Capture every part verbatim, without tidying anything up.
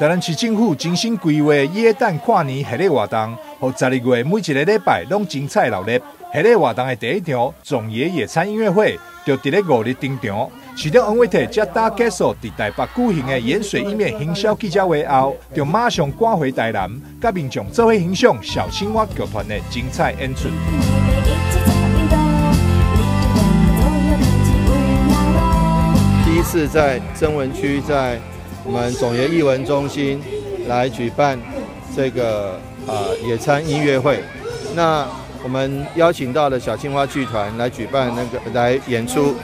台南市政府精心规划耶诞跨年系列活动，和十二月每一个礼拜拢精彩热闹。系列活动的第一场总爷野餐音乐会，就伫咧五日登场。市长王伟泰接打结束伫台北举行的盐水意面行销记者会后，就马上赶回台南，甲民众做伙欣赏小青蛙剧团的精彩演出。 第一次在曾文区，在我们总爷艺文中心来举办这个呃野餐音乐会。那我们邀请到了小青蛙剧团来举办那个来演出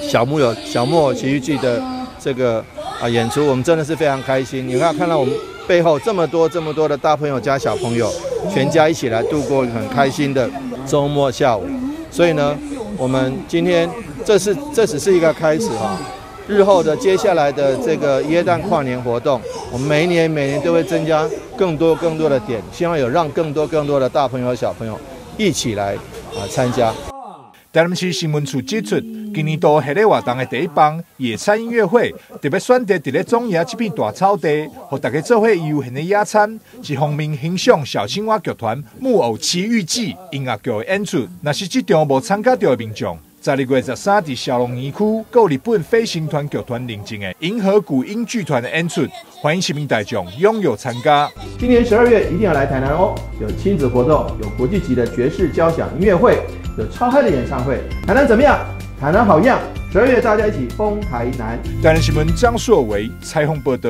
小木偶小木偶奇遇记的这个啊、呃、演出，我们真的是非常开心。你看看到我们背后这么多这么多的大朋友加小朋友，全家一起来度过很开心的周末下午。所以呢，我们今天。 这是这只是一个开始哈、啊，日后的接下来的这个耶诞跨年活动，我们每一年每年都会增加更多更多的点，希望有让更多更多的大朋友小朋友一起来啊、呃、参加。台南市新闻处指出，今年度系列活动的第一棒野餐音乐会，特别选择伫咧中野这片大草地，和大家做伙悠闲的野餐，一方面欣赏小青蛙剧团《木偶奇遇记》音乐剧的演出，若是这场无参加到的民众。 十二月十三日，小龙园区有日本飞行团剧团领进的银河谷音剧团的演出，欢迎市民大众踊跃参加。今年十二月一定要来台南哦！有亲子活动，有国际级的爵士交响音乐会，有超嗨的演唱会。台南怎么样？台南好样！十二月大家一起疯台南。台南新闻张硕维采访报道。